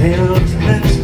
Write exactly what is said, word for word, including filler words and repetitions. tales that's